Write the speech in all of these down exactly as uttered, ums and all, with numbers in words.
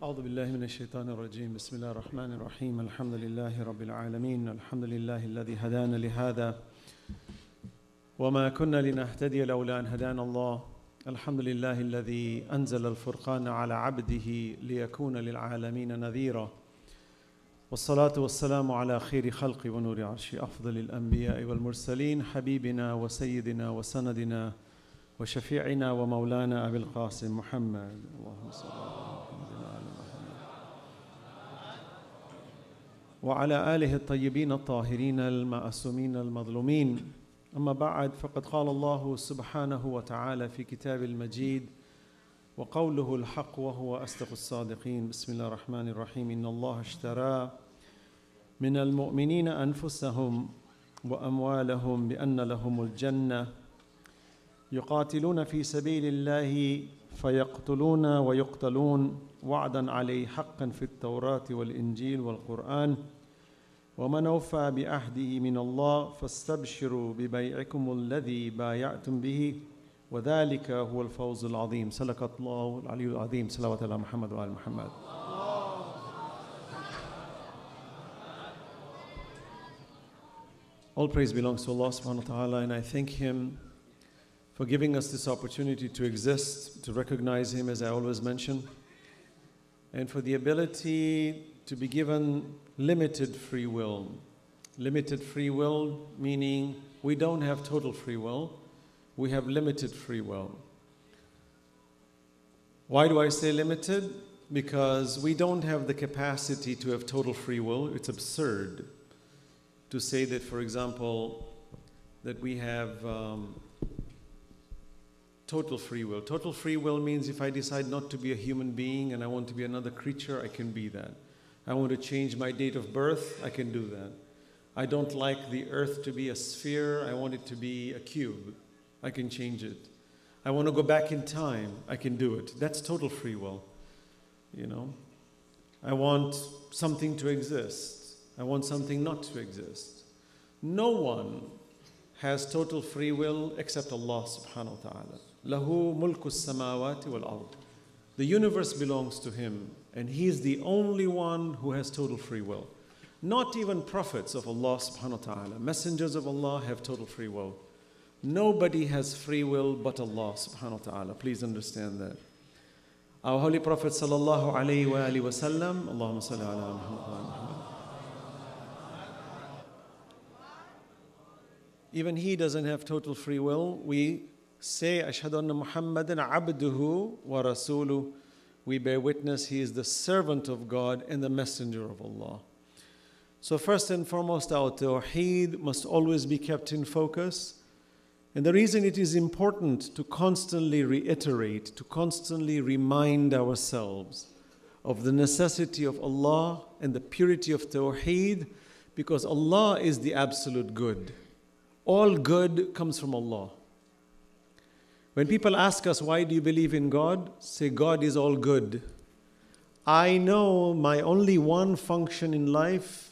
أعوذ بالله من الشيطان الرجيم بسم الله الرحمن الرحيم الحمد لله رب العالمين الحمد لله الذي هدانا لهذا وما كنا لنهتدي لولا أن هدانا الله الحمد لله الذي أنزل الفرقان على عبده ليكون للعالمين نذيرا والصلاة والسلام على خير خلق ونور عرش أفضل الأنبياء والمرسلين حبيبنا وسيدنا وسندنا وشفيعنا ومولانا أبي القاسم محمد اللهم صل على محمد وعلى آله الطيبين الطاهرين المعصومين المظلومين أما بعد فقد قال الله سبحانه وتعالى في كتاب المجيد وقوله الحق وهو أصدق الصادقين بسم الله الرحمن الرحيم إن الله اشترى من المؤمنين أنفسهم وأموالهم بأن لهم الجنة يقاتلون في سبيل الله فيقتلون ويقتلون وعدا عليه حقا في التوراة والإنجيل والقرآن ومن أوفى بعهده من الله فاستبشروا ببيعكم الذي بايعتم به وذلك هو الفوز العظيم صدق الله العلي العظيم صلوات الله محمد وعلى محمد. All praise belongs to Allah subhanahu wa ta'ala, and I thank Him for giving us this opportunity to exist, to recognize Him as I always mention, and for the ability to be given limited free will. Limited free will meaning we don't have total free will. We have limited free will. Why do I say limited? Because we don't have the capacity to have total free will. It's absurd to say that, for example, that we have um, total free will. Total free will means if I decide not to be a human being and I want to be another creature, I can be that. I want to change my date of birth, I can do that. I don't like the earth to be a sphere, I want it to be a cube. I can change it. I want to go back in time. I can do it. That's total free will. You know, I want something to exist. I want something not to exist. No one has total free will except Allah subhanahu wa ta'ala. Lahu mulku samawati wal ard. The universe belongs to Him, and He is the only one who has total free will. Not even prophets of Allah subhanahu wa ta'ala, messengers of Allah, have total free will. Nobody has free will but Allah subhanahu wa ta'ala. Please understand that. Our Holy Prophet sallallahu alayhi wa alihi wa sallam, Allahumma salli ala Muhammad. Even he doesn't have total free will. We say, Ashhadu anna Muhammadan abduhu wa rasuluh. We bear witness he is the servant of God and the messenger of Allah. So first and foremost, our Tawheed must always be kept in focus. And the reason it is important to constantly reiterate, to constantly remind ourselves of the necessity of Allah and the purity of Tawheed, because Allah is the absolute good. All good comes from Allah. When people ask us, why do you believe in God? Say, God is all good. I know my only one function in life,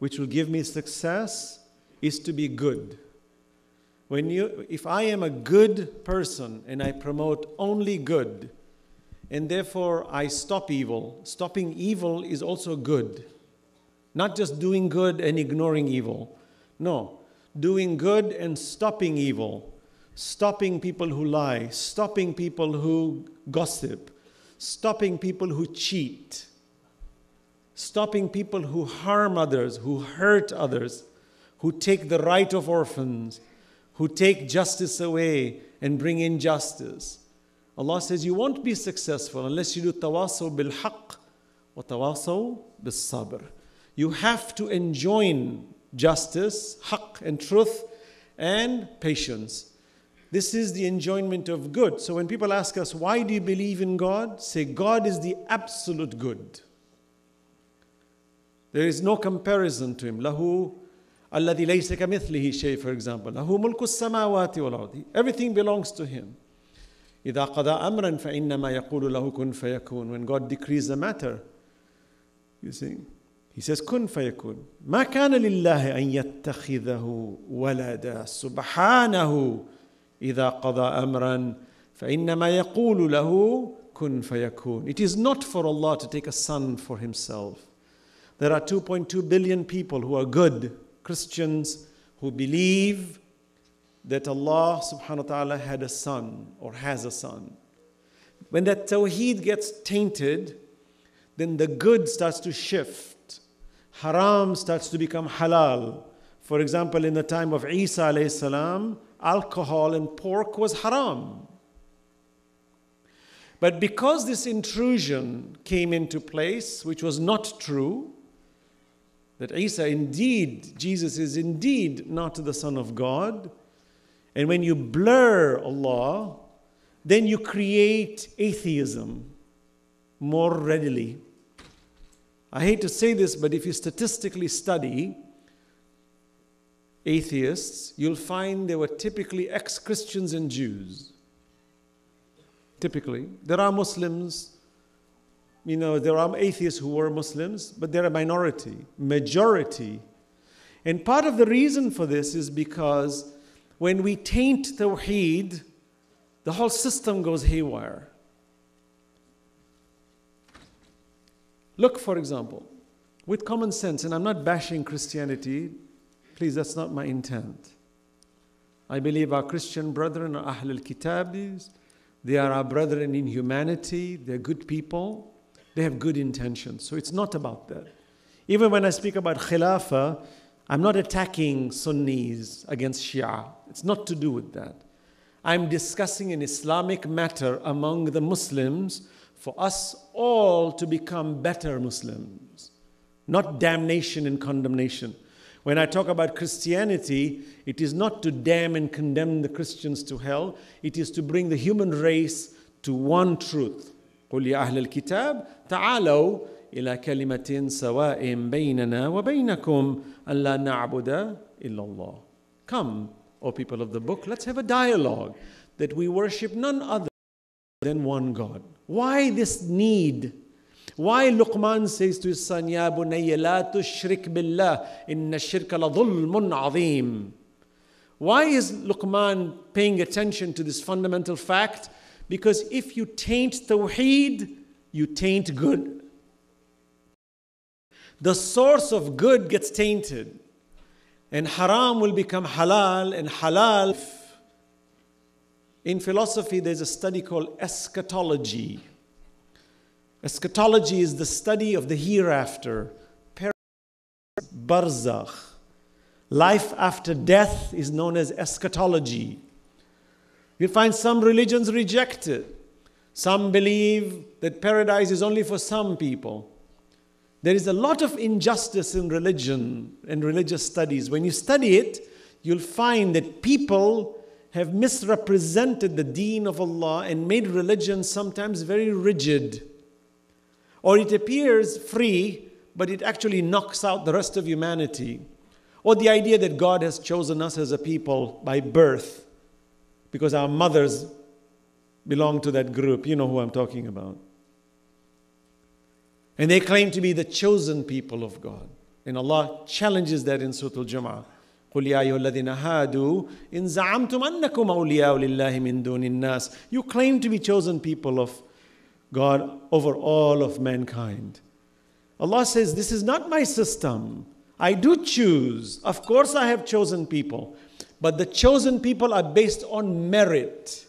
which will give me success, is to be good. When you, if I am a good person and I promote only good, and therefore I stop evil, stopping evil is also good. Not just doing good and ignoring evil. No, doing good and stopping evil, stopping people who lie, stopping people who gossip, stopping people who cheat, stopping people who harm others, who hurt others, who take the right of orphans, who take justice away and bring injustice. Allah says you won't be successful unless you do tawasaw bil haqq wa tawasaw bil sabr. You have to enjoin justice, haqq and truth, and patience. This is the enjoinment of good. So when people ask us, why do you believe in God? Say, God is the absolute good. There is no comparison to Him. Lahu الَّذِي لَيْسَ كَمِثْلِهِ شَيْءٍ, for example. لَهُ مُلْكُ السَّمَاوَاتِ وَالْأَرْضِ. Everything belongs to Him. إِذَا قَضَى أَمْرًا فَإِنَّمَا يَقُولُ لَهُ كُنْ فَيَكُونُ. When God decrees a matter, you see, He says, كُنْ فَيَكُونُ. مَا كَانَ لِلَّهِ أَنْ يَتَّخِذَهُ وَلَدًا سُبْحَانَهُ إِذَا قَضَى أَمْرًا فَإِنَّمَا يَقُولُ لَهُ kun fayakun. It is not for Allah to take a son for himself. There are two point two billion people who are good Christians who believe that Allah subhanahu wa ta'ala had a son or has a son. When that Tawheed gets tainted, then the good starts to shift. Haram starts to become halal. For example, in the time of Isa alayhi salam, alcohol and pork was haram. But because this intrusion came into place, which was not true, that Isa indeed, Jesus is indeed not the Son of God, and when you blur Allah, then you create atheism more readily. I hate to say this, but if you statistically study atheists, you'll find they were typically ex-Christians and Jews. Typically. There are Muslims, you know, there are atheists who were Muslims, but they're a minority, majority. And part of the reason for this is because when we taint Tawheed, the whole system goes haywire. Look, for example, with common sense, and I'm not bashing Christianity, please, that's not my intent. I believe our Christian brethren are Ahlul Kitabis. They are our brethren in humanity. They're good people. They have good intentions. So it's not about that. Even when I speak about Khilafah, I'm not attacking Sunnis against Shia. It's not to do with that. I'm discussing an Islamic matter among the Muslims for us all to become better Muslims, not damnation and condemnation. When I talk about Christianity, it is not to damn and condemn the Christians to hell. It is to bring the human race to one truth. قُلْ يَا أَهْلَ الْكِتَابِ تَعَالَوْا إِلَى كَلِمَةٍ سَوَاءٍ بَيْنَنَا وَبَيْنَكُمْ أَلَّا نَعْبُدَ إِلَّا اللَّهِ. Come, O people of the book, let's have a dialogue that we worship none other than one God. Why this need? Why Luqman says to his son, Ya bunayya la tushrik billah, inna shirka la dhulmun azim. Why is Luqman paying attention to this fundamental fact? Because if you taint Tawheed, you taint good. The source of good gets tainted. And haram will become halal, and halal. In philosophy, there's a study called eschatology. Eschatology is the study of the hereafter, barzakh. Life after death is known as eschatology. You find some religions reject it. Some believe that paradise is only for some people. There is a lot of injustice in religion and religious studies. When you study it, you'll find that people have misrepresented the deen of Allah and made religion sometimes very rigid. Or it appears free, but it actually knocks out the rest of humanity. Or the idea that God has chosen us as a people by birth, because our mothers belong to that group. You know who I'm talking about. And they claim to be the chosen people of God. And Allah challenges that in Surah Al-Jum'ah. قُلْ يَا أَيُّهَا الَّذِينَ هَادُوا إِنْ زَعَمْتُمْ أَنَّكُمْ أَوْلِيَاءُ لِلَّهِ مِنْ دُونِ النَّاسِ. You claim to be chosen people of God over all of mankind. Allah says, this is not my system. I do choose. Of course I have chosen people. But the chosen people are based on merit.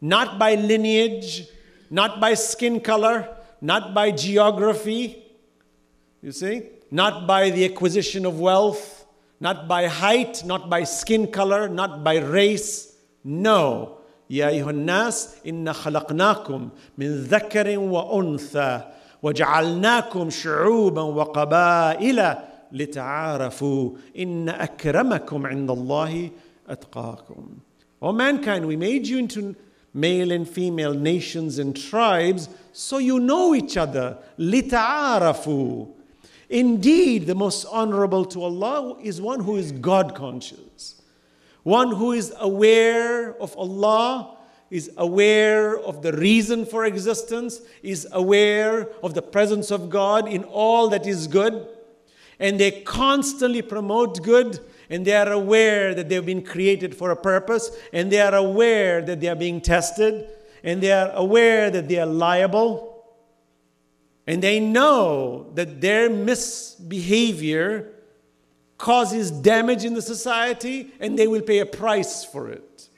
Not by lineage, not by skin color, not by geography, you see, not by the acquisition of wealth, not by height, not by skin color, not by race. No. يا أيها الناس إن خلقناكم من ذكر وأنثى وجعلناكم شعوبا وقبائل لتعارفوا إن أكرمكم عند الله أتقاكم. O mankind, we made you into male and female nations and tribes, so you know each other. لتعارفوا. Indeed, the most honorable to Allah is one who is God conscious. One who is aware of Allah, is aware of the reason for existence, is aware of the presence of God in all that is good, and they constantly promote good, and they are aware that they've been created for a purpose, and they are aware that they are being tested, and they are aware that they are liable, and they know that their misbehavior causes damage in the society, and they will pay a price for it.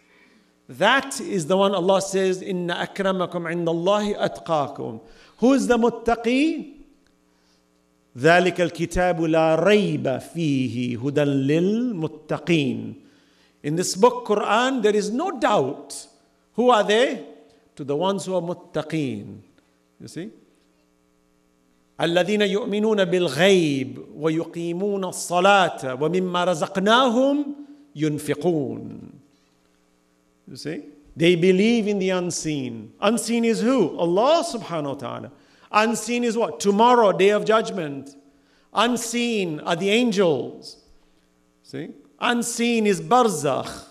That is the one Allah says, Inna akramakum indallahi atqakum. Who is the muttaqi? ذلك الكتاب لا ريب فيه هدى للمتقين. In this book, Quran, there is no doubt. Who are they? To the ones who are muttaqeen. You see? الذين يؤمنون بالغيب ويقيمون الصلاة ومما رزقناهم ينفقون. You see? They believe in the unseen. Unseen is who? Allah subhanahu wa ta'ala. Unseen is what? Tomorrow, day of judgment. Unseen are the angels. See? Unseen is barzakh.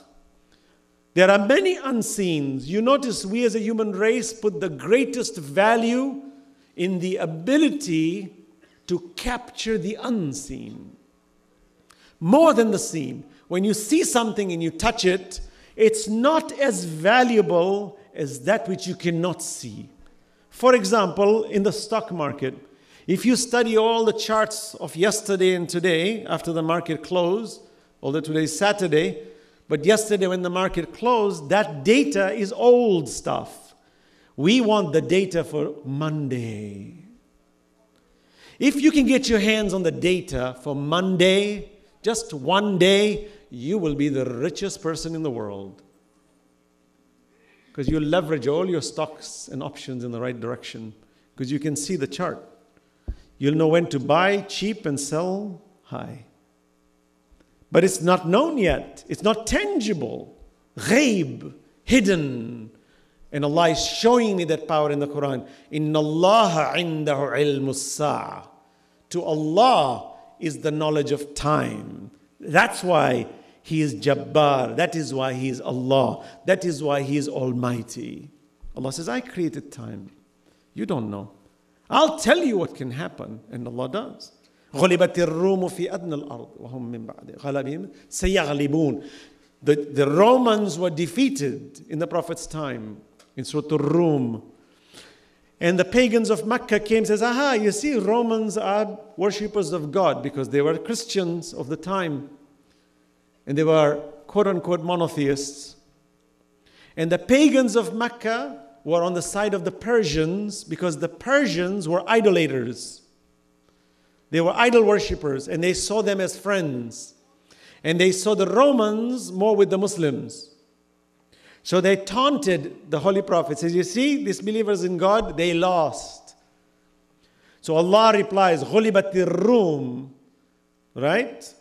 There are many unseens. You notice we as a human race put the greatest value in the ability to capture the unseen. More than the seen. When you see something and you touch it, it's not as valuable as that which you cannot see. For example, in the stock market, if you study all the charts of yesterday and today after the market closed, although today is Saturday, but yesterday when the market closed, that data is old stuff. We want the data for Monday. If you can get your hands on the data for Monday, just one day, you will be the richest person in the world. Because you leverage all your stocks and options in the right direction. Because you can see the chart. You'll know when to buy cheap and sell high. But it's not known yet. It's not tangible. Ghaib, hidden. And Allah is showing me that power in the Quran. Inna Allaha indahu ilmus sa'a. To Allah is the knowledge of time. That's why He is Jabbar. That is why He is Allah. That is why He is Almighty. Allah says, I created time. You don't know. I'll tell you what can happen. And Allah does. The, the Romans were defeated in the Prophet's time. In Surah Ar-Rum. And the pagans of Mecca came and says, aha, you see, Romans are worshippers of God. Because they were Christians of the time. And they were, quote-unquote, monotheists. And the pagans of Mecca were on the side of the Persians because the Persians were idolaters. They were idol worshippers, and they saw them as friends. And they saw the Romans more with the Muslims. So they taunted the Holy Prophet. Says, you see, these believers in God, they lost. So Allah replies, Ghulibatir Rum, right?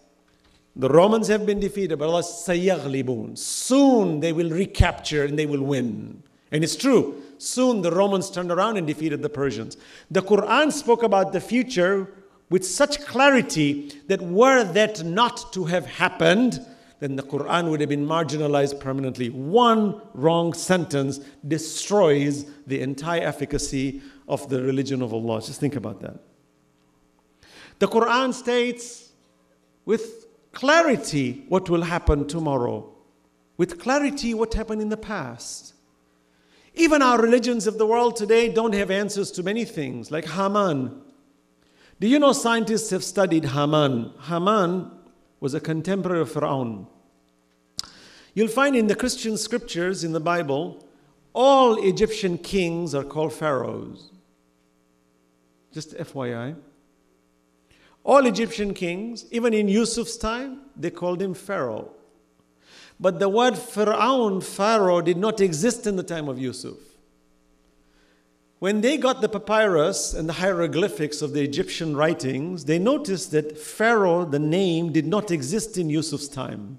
The Romans have been defeated, but Allah says, soon they will recapture and they will win. And it's true. Soon the Romans turned around and defeated the Persians. The Quran spoke about the future with such clarity that were that not to have happened, then the Quran would have been marginalized permanently. One wrong sentence destroys the entire efficacy of the religion of Allah. Just think about that. The Quran states with clarity what will happen tomorrow, with clarity what happened in the past. Even our religions of the world today don't have answers to many things, like Hamaan. Do you know scientists have studied Hamaan? Hamaan was a contemporary of Firawn. You'll find in the Christian scriptures in the Bible, all Egyptian kings are called pharaohs. Just F Y I. All Egyptian kings, even in Yusuf's time, they called him Pharaoh. But the word Firawn, Pharaoh, did not exist in the time of Yusuf. When they got the papyrus and the hieroglyphics of the Egyptian writings, they noticed that Pharaoh, the name, did not exist in Yusuf's time.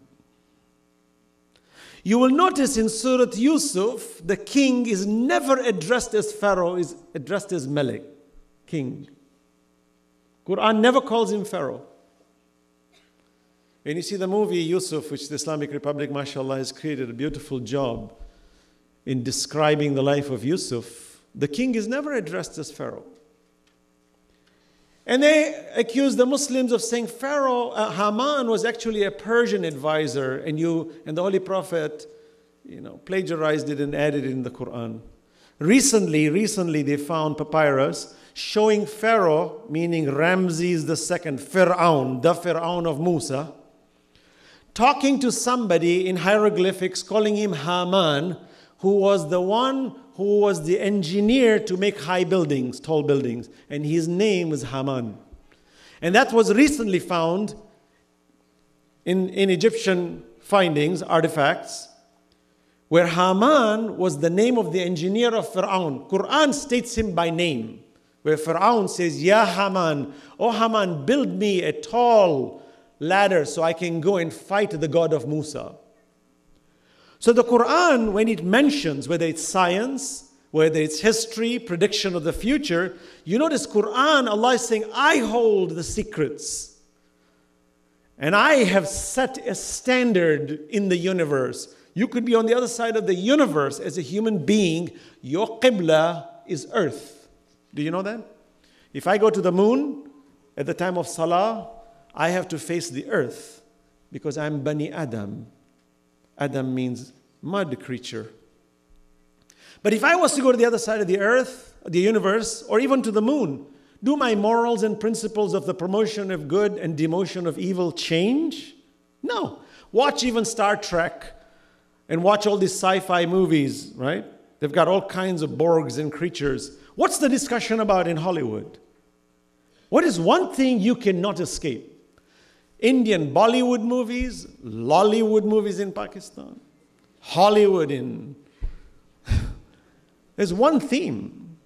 You will notice in Surah Yusuf, the king is never addressed as Pharaoh, is addressed as Malik, king. Quran never calls him Pharaoh. When you see the movie Yusuf, which the Islamic Republic, mashallah, has created a beautiful job in describing the life of Yusuf, the king is never addressed as Pharaoh. And they accuse the Muslims of saying Pharaoh, uh, Haman was actually a Persian advisor, and you and the Holy Prophet, you know, plagiarized it and added it in the Quran. Recently, recently they found papyrus showing Pharaoh, meaning Ramses the Second, Firawn, the Firawn of Musa, talking to somebody in hieroglyphics, calling him Hamaan, who was the one who was the engineer to make high buildings, tall buildings, and his name was Hamaan. And that was recently found in, in Egyptian findings, artifacts, where Hamaan was the name of the engineer of Firawn. Quran states him by name, where Firawn says, Ya Hamaan, O Hamaan, build me a tall ladder so I can go and fight the God of Musa. So the Quran, when it mentions, whether it's science, whether it's history, prediction of the future, you notice Quran, Allah is saying, I hold the secrets. And I have set a standard in the universe. You could be on the other side of the universe as a human being. Your Qibla is earth. Do you know that? If I go to the moon at the time of Salah, I have to face the earth because I'm Bani Adam. Adam means mud creature. But if I was to go to the other side of the earth, the universe, or even to the moon, do my morals and principles of the promotion of good and demotion of evil change? No. Watch even Star Trek and watch all these sci-fi movies, right? They've got all kinds of Borgs and creatures. What's the discussion about in Hollywood? What is one thing you cannot escape? Indian Bollywood movies, Lollywood movies in Pakistan, Hollywood in... There's one theme.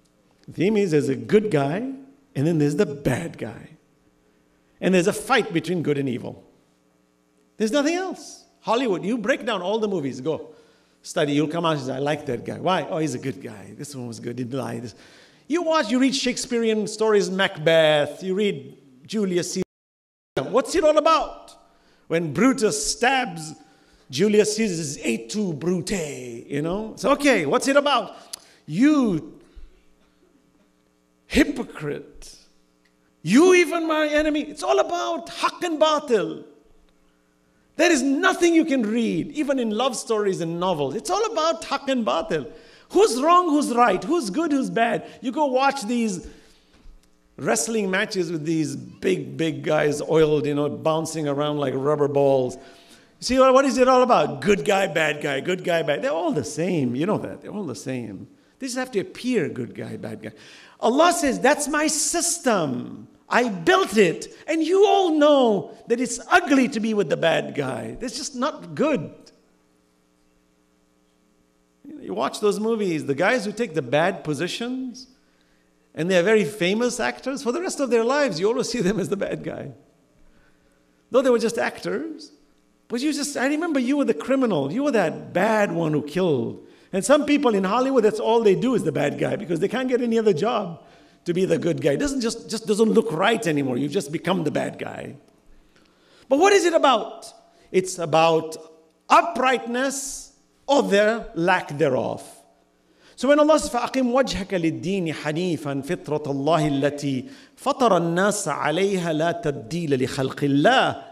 The theme is there's a good guy and then there's the bad guy. And there's a fight between good and evil. There's nothing else. Hollywood, you break down all the movies, go study, you'll come out and say, I like that guy. Why? Oh, he's a good guy. This one was good, he didn't lie. This. You watch, you read Shakespearean stories, Macbeth, you read Julius Caesar. What's it all about? When Brutus stabs Julius Caesar's et tu, Brute, you know? It's okay, what's it about? You hypocrite. You even my enemy. It's all about haqq and batil. There is nothing you can read, even in love stories and novels. It's all about haqq and batil. Who's wrong, who's right, who's good, who's bad. You go watch these wrestling matches with these big, big guys oiled, you know, bouncing around like rubber balls. See, what is it all about? Good guy, bad guy, good guy, bad. They're all the same. You know that. They're all the same. They just have to appear good guy, bad guy. Allah says, that's my system. I built it. And you all know that it's ugly to be with the bad guy. That's just not good. You watch those movies, the guys who take the bad positions, and they're very famous actors. For the rest of their lives, you always see them as the bad guy. Though they were just actors. But you just, I remember you were the criminal. You were that bad one who killed. And some people in Hollywood, that's all they do is the bad guy because they can't get any other job to be the good guy. It doesn't just, just doesn't look right anymore. You've just become the bad guy. But what is it about? It's about uprightness or their lack thereof. So when Allah says, فَأَقِمْ وَجْهَكَ لِلدِّينِ حَنِيفًا فِطْرَةَ اللَّهِ الَّتِي فَطَرَ النَّاسَ عَلَيْهَا لَا تَبْدِيلَ لِخَلْقِ اللَّهِ.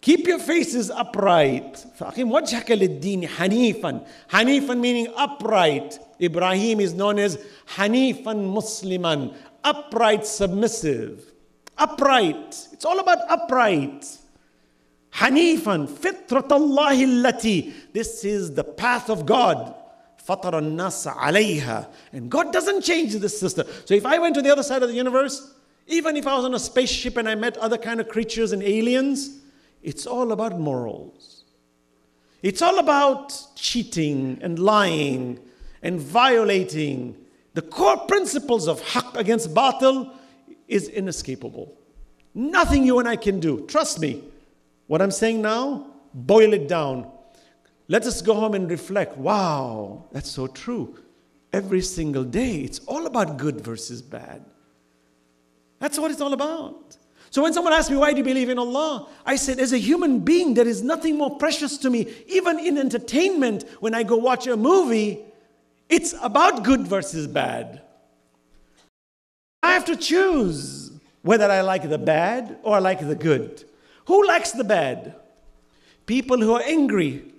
Keep your faces upright. فَأَقِمْ وَجْهَكَ لِلدِّينِ حَنِيفًا. Hanifan meaning upright. Ibrahim is known as Hanifan Musliman. Upright, submissive. Upright. It's all about upright. Hanifan. فِطْرَةَ اللَّهِ الَّتِي. This is the path of God. فَطَرَ النَّاسَ عَلَيْهَا. And God doesn't change this system. So if I went to the other side of the universe, even if I was on a spaceship and I met other kind of creatures and aliens, it's all about morals. It's all about cheating and lying and violating. The core principles of haqq against batil is inescapable. Nothing you and I can do. Trust me. What I'm saying now, boil it down. Let us go home and reflect. Wow, that's so true. Every single day, it's all about good versus bad. That's what it's all about. So when someone asks me, why do you believe in Allah? I said, as a human being, there is nothing more precious to me. Even in entertainment, when I go watch a movie, it's about good versus bad. I have to choose whether I like the bad or I like the good. Who likes the bad? People who are angry.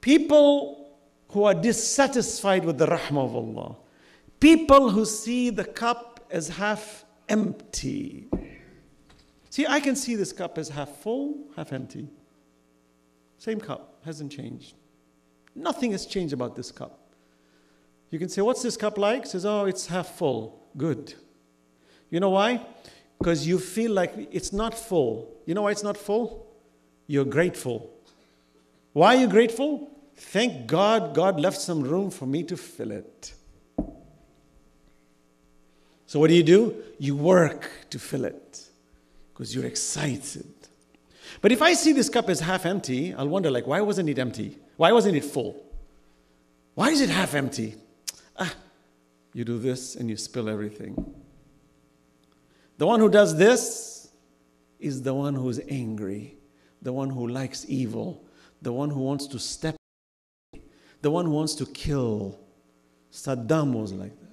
People who are dissatisfied with the rahmah of Allah. People who see the cup as half empty. See, I can see this cup as half full, half empty. Same cup, hasn't changed. Nothing has changed about this cup. You can say, what's this cup like? Says, oh, it's half full. Good. You know why? Because you feel like it's not full. You know why it's not full? You're grateful. Why are you grateful? Thank God, God left some room for me to fill it. So what do you do? You work to fill it because you're excited. But if I see this cup as half empty, I'll wonder, like, why wasn't it empty? Why wasn't it full? Why is it half empty? Ah, you do this and you spill everything. The one who does this is the one who is angry, the one who likes evil, the one who wants to step, the one who wants to kill. Saddam was like that.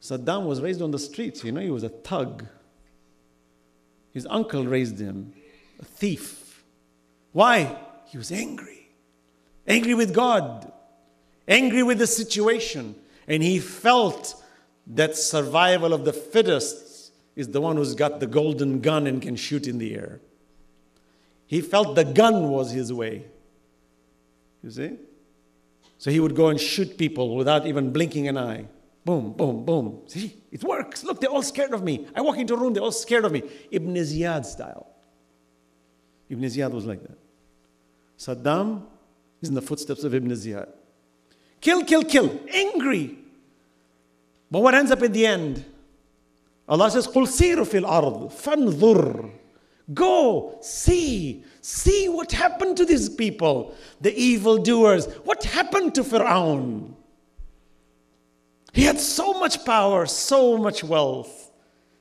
Saddam was raised on the streets, you know, he was a thug. His uncle raised him, a thief. Why? He was angry, angry with God, angry with the situation, and he felt that survival of the fittest is the one who's got the golden gun and can shoot in the air. He felt the gun was his way. You see? So he would go and shoot people without even blinking an eye. Boom, boom, boom. See? It works. Look, they're all scared of me. I walk into a room, they're all scared of me. Ibn Ziyad style. Ibn Ziyad was like that. Saddam is in the footsteps of Ibn Ziyad. Kill, kill, kill. Angry. But what ends up at the end? Allah says, قُلْ سِيرُوا فِي الْأَرْضِ فَانْظُرْ. Go, see, see what happened to these people, the evildoers. What happened to Firawn? He had so much power, so much wealth,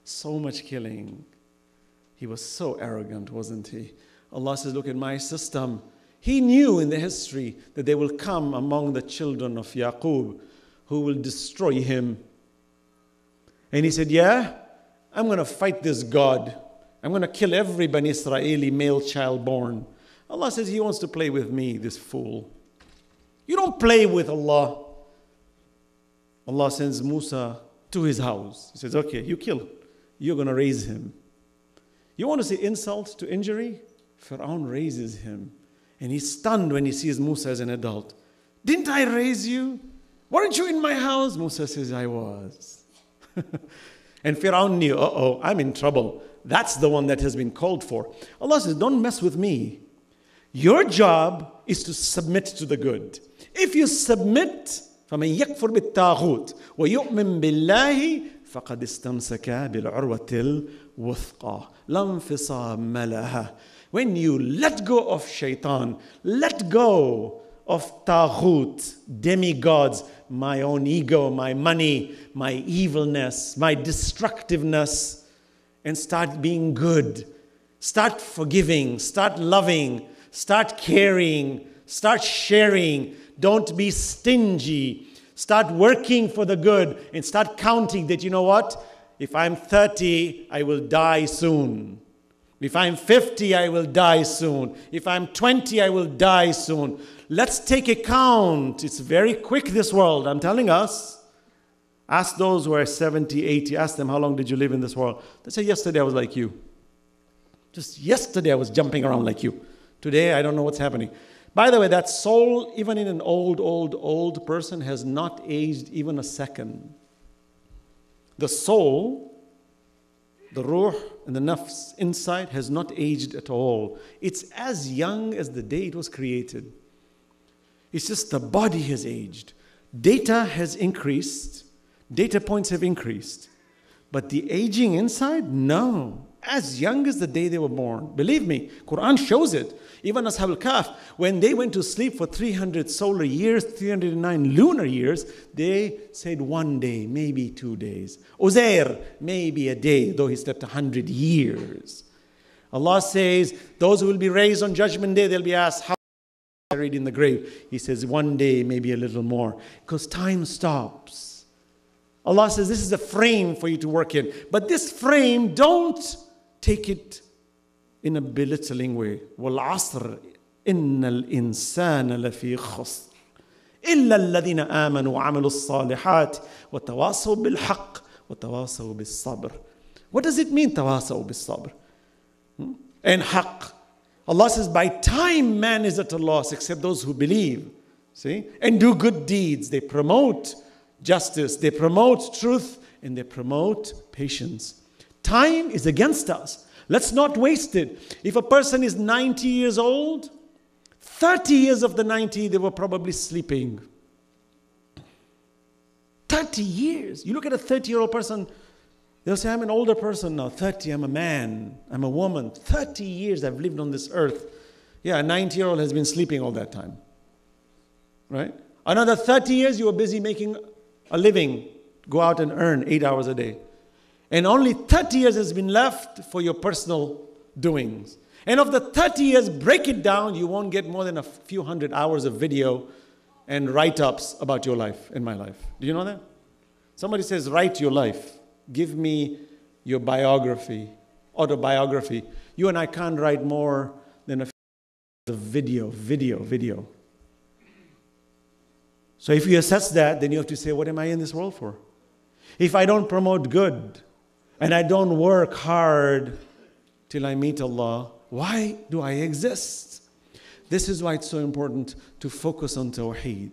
so much killing. He was so arrogant, wasn't he? Allah says, look at my system. He knew in the history that they will come among the children of Yaqub who will destroy him. And he said, yeah, I'm going to fight this God. I'm going to kill every Bani Israeli male child born. Allah says, he wants to play with me, this fool. You don't play with Allah. Allah sends Musa to his house. He says, okay, you kill him. You're going to raise him. You want to see insult to injury? Fir'aun raises him. And he's stunned when he sees Musa as an adult. Didn't I raise you? Weren't you in my house? Musa says, I was. And Fir'aun knew, uh-oh, I'm in trouble. That's the one that has been called for. Allah says, don't mess with me. Your job is to submit to the good. If you submit, فَمَنْ يَكْفُرْ بِالتَّاغُوتِ وَيُؤْمِنْ بِاللَّهِ فَقَدْ اسْتَمْسَكَ بِالْعُرْوَةِ الْوَثْقَى لَا انْفِصَامَ لَهَا. When you let go of shaitan, let go of taghut, demigods, my own ego, my money, my evilness, my destructiveness, and start being good. Start forgiving, start loving, start caring, start sharing. Don't be stingy. Start working for the good and start counting that, you know what? If I'm thirty, I will die soon. If I'm fifty, I will die soon. If I'm twenty, I will die soon. Let's take account. It's very quick, this world. I'm telling us. Ask those who are seventy, eighty. Ask them, how long did you live in this world? They say, yesterday I was like you. Just yesterday I was jumping around like you. Today I don't know what's happening. By the way, that soul, even in an old, old, old person, has not aged even a second. The soul, the ruh and the nafs inside, has not aged at all. It's as young as the day it was created. It's just the body has aged. Data has increased. Data points have increased. But the aging inside, no. As young as the day they were born. Believe me, Quran shows it. Even Ashab al-Kahf, when they went to sleep for three hundred solar years, three hundred nine lunar years, they said one day, maybe two days. Uzair, maybe a day, though he slept one hundred years. Allah says, those who will be raised on Judgment Day, they'll be asked, how buried in the grave? He says, one day, maybe a little more. Because time stops. Allah says, this is a frame for you to work in. But this frame, don't take it in a belittling way. وَالْعَصْرِ إِنَّ الْإِنسَانَ لَفِي خُسْرٍ إِلَّا الَّذِينَ آمَنُوا وَعَمِلُوا الصَّالِحَاتِ وَتَوَاصَوْا بِالْحَقِّ وَتَوَاصَوْا بِالصَّبْرِ. What does it mean, tawasaw bil-sabr? Hmm? And haqq. Allah says, by time man is at a loss except those who believe. See? And do good deeds. They promote justice. They promote truth. And they promote patience. Time is against us. Let's not waste it. If a person is ninety years old, thirty years of the ninety, they were probably sleeping. thirty years. You look at a thirty-year-old person, they'll say, I'm an older person now, thirty, I'm a man, I'm a woman. thirty years I've lived on this earth. Yeah, a ninety-year-old has been sleeping all that time. Right? Another thirty years you were busy making a living, go out and earn eight hours a day. And only thirty years has been left for your personal doings. And of the thirty years, break it down, you won't get more than a few hundred hours of video and write-ups about your life and my life. Do you know that? Somebody says, write your life. Give me your biography, autobiography. You and I can't write more than a video, video, video. So if you assess that, then you have to say, what am I in this world for? If I don't promote good and I don't work hard till I meet Allah, why do I exist? This is why it's so important to focus on Tawheed.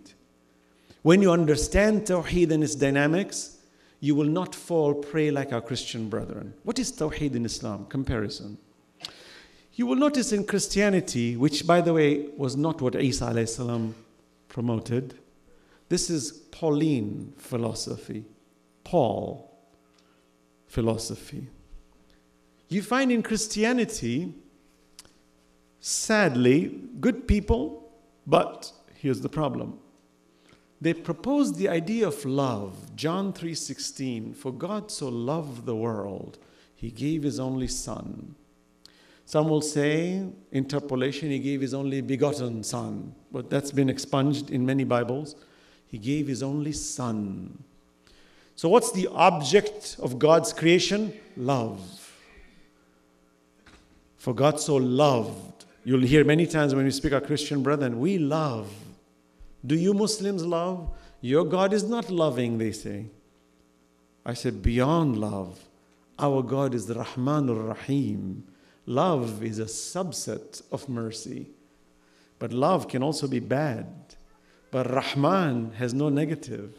When you understand Tawheed and its dynamics, you will not fall prey like our Christian brethren. What is Tawheed in Islam? Comparison. You will notice in Christianity, which by the way was not what Isa alayhi salam promoted. This is Pauline philosophy. Paul philosophy. You find in Christianity, sadly, good people, but here's the problem. They propose the idea of love, John three sixteen, for God so loved the world, he gave his only son. Some will say, interpolation, he gave his only begotten son, but that's been expunged in many Bibles. He gave his only son. So what's the object of God's creation? Love. For God so loved. You'll hear many times when we speak our Christian brethren, we love. Do you Muslims love? Your God is not loving, they say. I said, beyond love. Our God is the Rahman ar-Rahim. Love is a subset of mercy. But love can also be bad. But Rahman has no negative.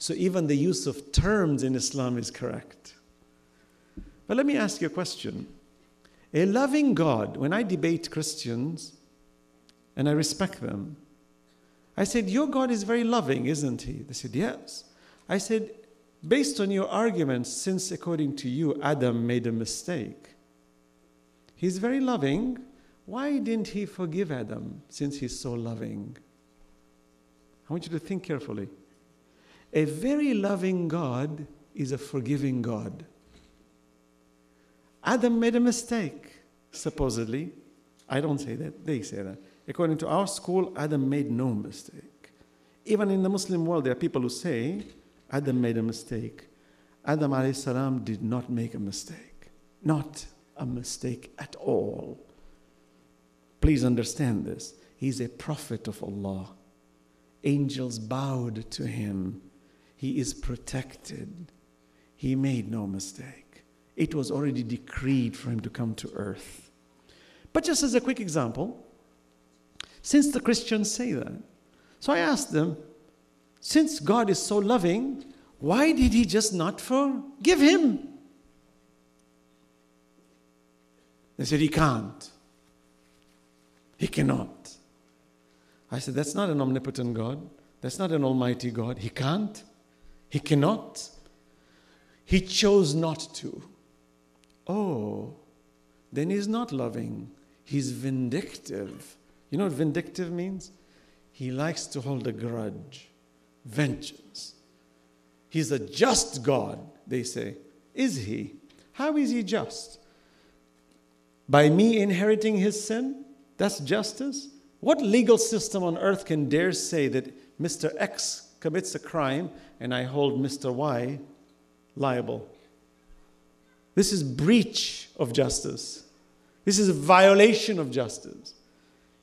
So even the use of terms in Islam is correct. But let me ask you a question. A loving God, when I debate Christians, and I respect them, I said, your God is very loving, isn't he? They said, yes. I said, based on your arguments, since according to you, Adam made a mistake, he's very loving. Why didn't he forgive Adam since he's so loving? I want you to think carefully. A very loving God is a forgiving God. Adam made a mistake, supposedly. I don't say that, they say that. According to our school, Adam made no mistake. Even in the Muslim world, there are people who say, Adam made a mistake. Adam alayhi salam did not make a mistake. Not a mistake at all. Please understand this. He's a prophet of Allah. Angels bowed to him. He is protected. He made no mistake. It was already decreed for him to come to earth. But just as a quick example, since the Christians say that. So I asked them, since God is so loving, why did he just not forgive him? They said, he can't. He cannot. I said, that's not an omnipotent God. That's not an almighty God. He can't. He cannot. He chose not to. Oh, then he's not loving. He's vindictive. You know what vindictive means? He likes to hold a grudge, vengeance. He's a just God, they say. Is he? How is he just? By me inheriting his sin? That's justice? What legal system on earth can dare say that Mister X commits a crime and I hold Mister Y liable? This is breach of justice. This is a violation of justice.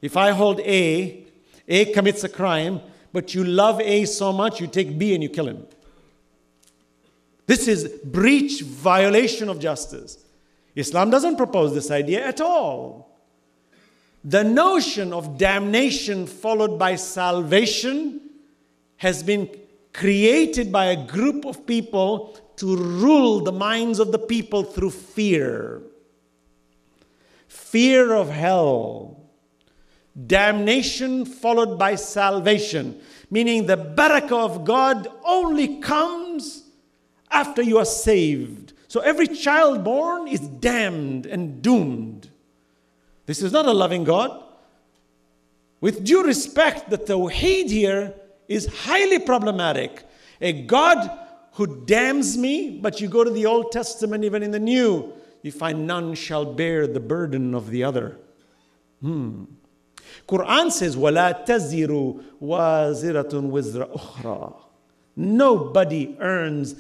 If I hold A, A commits a crime, but you love A so much, you take B and you kill him. This is breach, violation of justice. Islam doesn't propose this idea at all. The notion of damnation followed by salvation has been created by a group of people to rule the minds of the people through fear. Fear of hell. Damnation followed by salvation. Meaning the barakah of God only comes after you are saved. So every child born is damned and doomed. This is not a loving God. With due respect, the Tawheed here is highly problematic. A God who damns me, but you go to the Old Testament, even in the New, you find none shall bear the burden of the other. Hmm. Quran says, وَلَا تَزِرُ وَازِرَةٌ وِزْرَ أُخْرَى. Nobody earns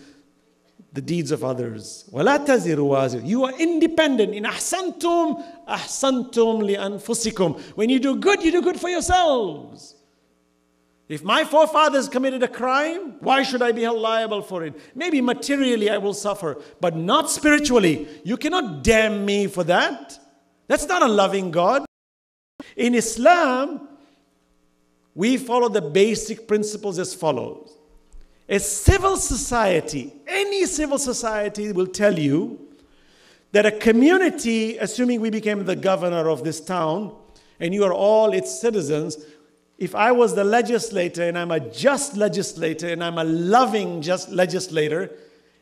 the deeds of others. وَلَا تَزِرُ وَازِرَ. You are independent. In أَحْسَنْتُمْ أَحْسَنْتُمْ لِأَنفُسِكُمْ. When you do good, you do good for yourselves. If my forefathers committed a crime, why should I be held liable for it? Maybe materially I will suffer, but not spiritually. You cannot damn me for that. That's not a loving God. In Islam, we follow the basic principles as follows. A civil society, any civil society will tell you that a community, assuming we became the governor of this town, and you are all its citizens, if I was the legislator, and I'm a just legislator, and I'm a loving just legislator,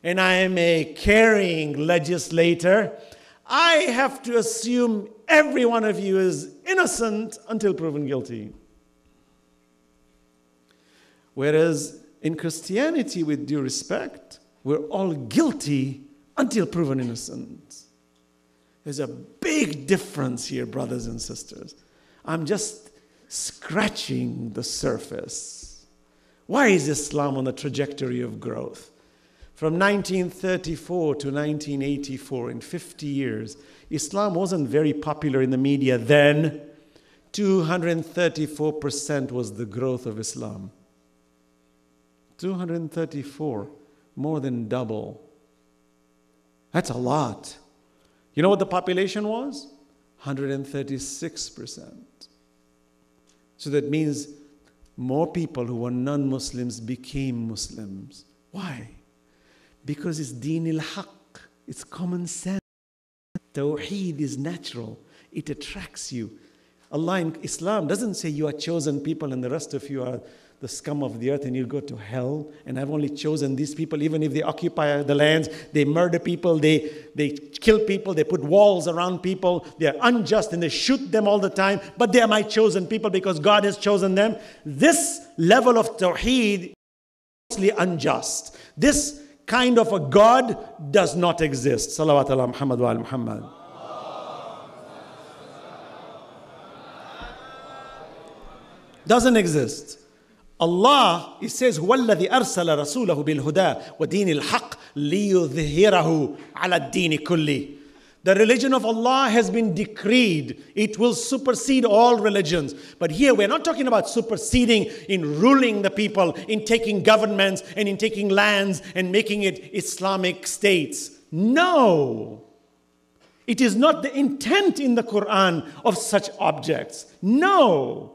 and I am a caring legislator, I have to assume every one of you is innocent until proven guilty. Whereas in Christianity, with due respect, we're all guilty until proven innocent. There's a big difference here, brothers and sisters. I'm just scratching the surface. Why is Islam on the trajectory of growth? From nineteen thirty-four to nineteen eighty-four, in fifty years, Islam wasn't very popular in the media then. two hundred thirty-four percent was the growth of Islam. two hundred thirty-four, more than double. That's a lot. You know what the population was? one hundred thirty-six percent. So that means more people who were non-Muslims became Muslims. Why? Because it's deen al-haq. It's common sense. Tawheed is natural. It attracts you. Allah in Islam doesn't say you are chosen people and the rest of you are the scum of the earth and you'll go to hell. And I've only chosen these people, even if they occupy the lands. They murder people. They, they kill people. They put walls around people. They are unjust and they shoot them all the time. But they are my chosen people because God has chosen them. This level of Tawheed is mostly unjust. This kind of a God does not exist. Salawat ala Muhammad wa ala Muhammad. Doesn't exist. Allah, it says, وَالَّذِي أَرْسَلَ رَسُولَهُ بِالْهُدَى وَدِينِ الْحَقِّ لِيُظْهِرَهُ عَلَى الدِّينِ كُلِّهِ. The religion of Allah has been decreed. It will supersede all religions. But here we're not talking about superseding in ruling the people, in taking governments and in taking lands and making it Islamic states. No. It is not the intent in the Quran of such objects. No.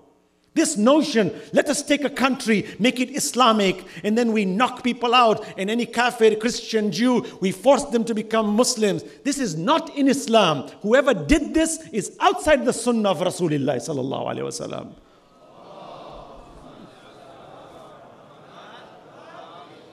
This notion, let us take a country, make it Islamic, and then we knock people out, and any kafir, Christian, Jew, we force them to become Muslims. This is not in Islam. Whoever did this is outside the sunnah of Rasulullah sallallahu alaihi wasallam.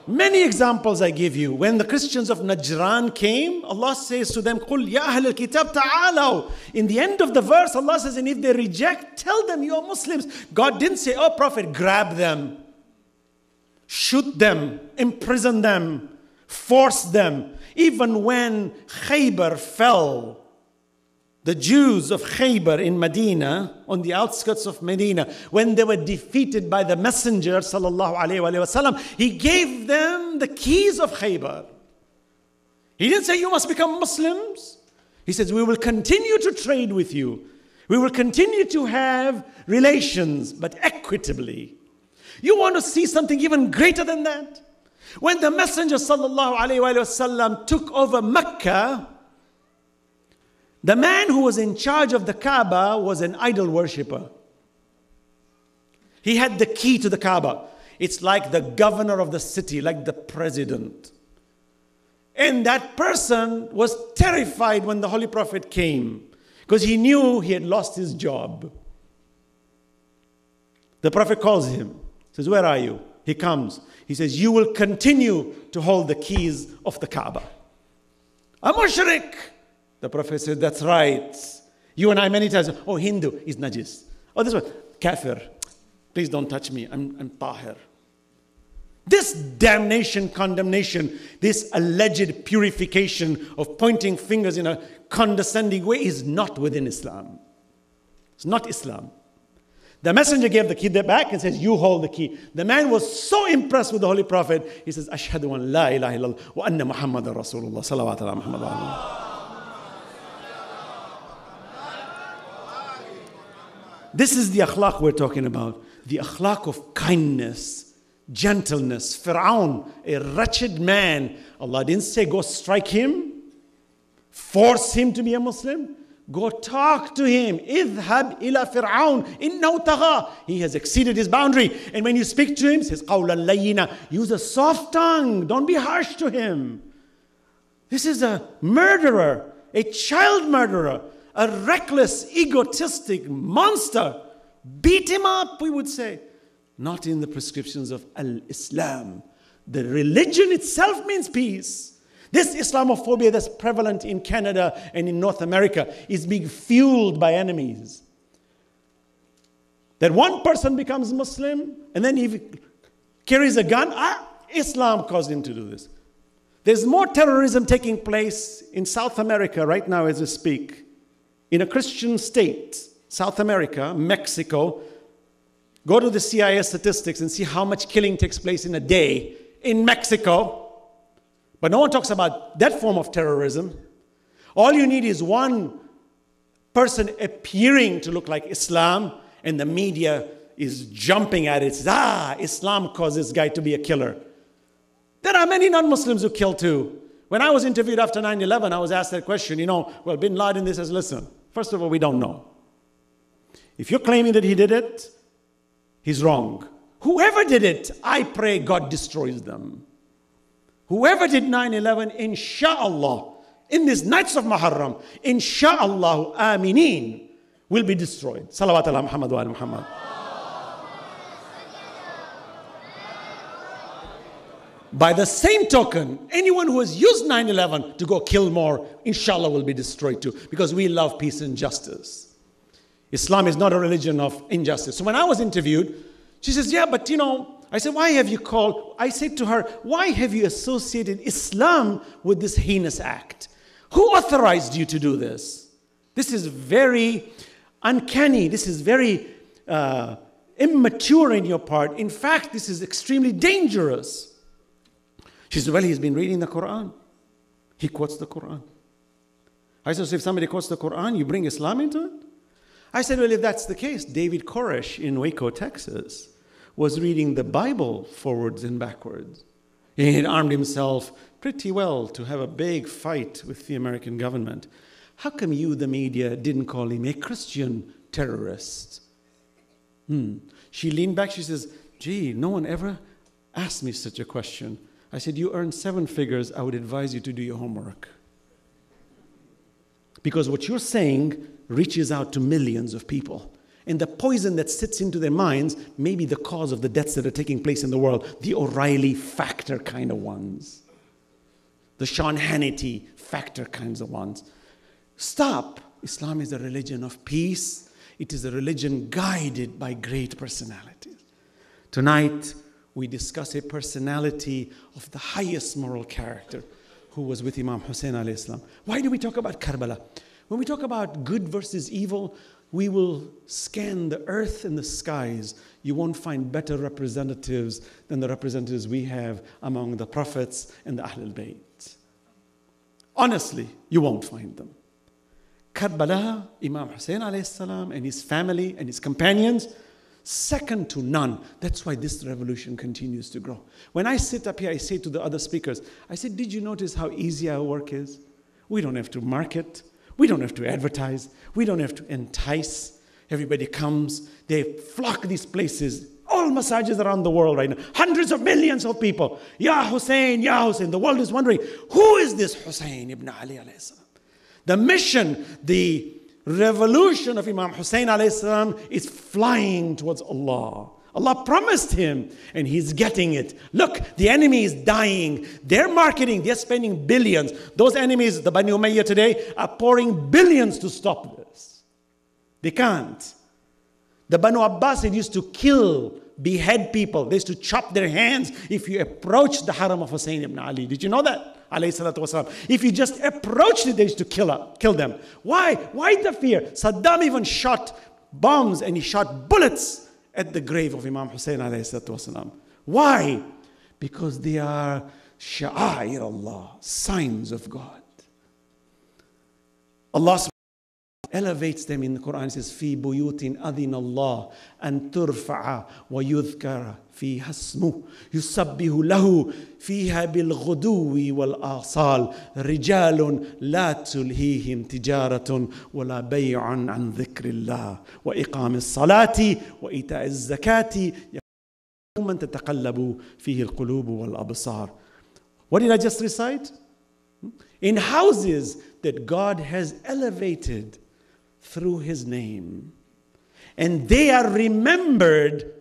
Many examples I give you. When the Christians of Najran came, Allah says to them, قُلْ يَا أَهْلَ الْكِتَابِ تَعَالَوْا. In the end of the verse, Allah says, and if they reject, tell them you are Muslims. God didn't say, oh Prophet, grab them, shoot them, imprison them, force them. Even when Khaybar fell, the Jews of Khaybar in Medina, on the outskirts of Medina, when they were defeated by the Messenger sallallahu alaihi wasallam, he gave them the keys of Khaybar. He didn't say you must become Muslims. He says we will continue to trade with you. We will continue to have relations, but equitably. You want to see something even greater than that? When the Messenger sallallahu alaihi wasallam took over Mecca, the man who was in charge of the Kaaba was an idol worshipper. He had the key to the Kaaba. It's like the governor of the city, like the president. And that person was terrified when the Holy Prophet came, because he knew he had lost his job. The Prophet calls him, says, "Where are you?" He comes. He says, "You will continue to hold the keys of the Kaaba." "I'm a mushrik." The Prophet said, "That's right. You and I many times, oh, Hindu is najis. Oh, this one, kafir. Please don't touch me. I'm, I'm tahir." This damnation, condemnation, this alleged purification of pointing fingers in a condescending way is not within Islam. It's not Islam. The messenger gave the key back and says, "You hold the key." The man was so impressed with the Holy Prophet, he says, "Ashhadu an la ilaha illallah wa anna Muhammadan Rasulullah." Salawat ala Muhammad wa ala alihi. This is the akhlaq we're talking about. The akhlaq of kindness, gentleness. Firawn, a wretched man, Allah didn't say go strike him, force him to be a Muslim. Go talk to him. اذهب إلى فرعون إنه طغى. He has exceeded his boundary. And when you speak to him, says قولا لينا. Use a soft tongue. Don't be harsh to him. This is a murderer, a child murderer, a reckless, egotistic monster. Beat him up, we would say. Not in the prescriptions of Al-Islam. The religion itself means peace. This Islamophobia that's prevalent in Canada and in North America is being fueled by enemies. That one person becomes Muslim and then he carries a gun. Ah, Islam caused him to do this. There's more terrorism taking place in South America right now as we speak. In a Christian state, South America, Mexico. Go to the C I A statistics and see how much killing takes place in a day in Mexico. But no one talks about that form of terrorism. All you need is one person appearing to look like Islam, and the media is jumping at it. Says, ah, Islam caused this guy to be a killer. There are many non-Muslims who kill too. When I was interviewed after nine eleven, I was asked that question, you know, well, bin Laden, this says, listen, first of all, we don't know. If you're claiming that he did it, he's wrong. Whoever did it, I pray God destroys them. Whoever did nine eleven, insha'Allah, in these nights of Muharram, insha'Allah, amineen, will be destroyed. Salawat ala Muhammad wa ala Muhammad. By the same token, anyone who has used nine eleven to go kill more, insha'Allah, will be destroyed too, because we love peace and justice. Islam is not a religion of injustice. So when I was interviewed, she says, yeah, but you know, I said, why have you called? I said to her, why have you associated Islam with this heinous act? Who authorized you to do this? This is very uncanny. This is very uh, immature in your part. In fact, this is extremely dangerous. She said, well, he's been reading the Quran. He quotes the Quran. I said, so if somebody quotes the Quran, you bring Islam into it? I said, well, if that's the case, David Koresh in Waco, Texas, was reading the Bible forwards and backwards. He had armed himself pretty well to have a big fight with the American government. How come you, the media, didn't call him a Christian terrorist? Hmm. She leaned back. She says, gee, no one ever asked me such a question. I said, you earn seven figures. I would advise you to do your homework. Because what you're saying reaches out to millions of people. And the poison that sits into their minds may be the cause of the deaths that are taking place in the world, the O'Reilly factor kind of ones, the Sean Hannity factor kinds of ones. Stop. Islam is a religion of peace. It is a religion guided by great personalities. Tonight, we discuss a personality of the highest moral character who was with Imam Hussain alayhi salam. Why do we talk about Karbala? When we talk about good versus evil, we will scan the earth and the skies. You won't find better representatives than the representatives we have among the prophets and the ahlulbayt. Honestly, you won't find them. Karbala, Imam Hussain alayhi salam and his family and his companions second to none. That's why this revolution continues to grow. When I sit up here, I say to the other speakers, I said, did you notice how easy our work is? We don't have to market. We don't have to advertise. We don't have to entice. Everybody comes. They flock these places. All massages around the world right now. Hundreds of millions of people. Ya Hussein, Ya Hussein. The world is wondering, who is this Hussein ibn Ali alayhi salam? The mission, the revolution of Imam Hussain alayhi salam is flying towards Allah. Allah promised him and he's getting it. Look, the enemy is dying. They're marketing, they're spending billions. Those enemies, the Bani Umayyah today, are pouring billions to stop this. They can't. The Banu Abbasid used to kill, behead people. They used to chop their hands if you approached the haram of Hussein ibn Ali. Did you know that? If you just approached it, they used to kill, up, kill them. Why? Why the fear? Saddam even shot bombs and he shot bullets at the grave of Imam Hussein alayhi salam. Why? Because they are sha'air Allah, signs of God. Allah subhanahu wa ta'ala elevates them in the Quran. It says, fi buyutin adhin Allah an turfa'a wa yudhkara فيها اسمه يسبح له فيها بالغدو والآصال رجال لا تلهيهم تجارة ولا بيع عن ذكر الله وإقام الصلاة وإيتاء الزكاة يوما تتقلب فيه القلوب والأبصار. What did I just recite? In houses that God has elevated through His name, and they are remembered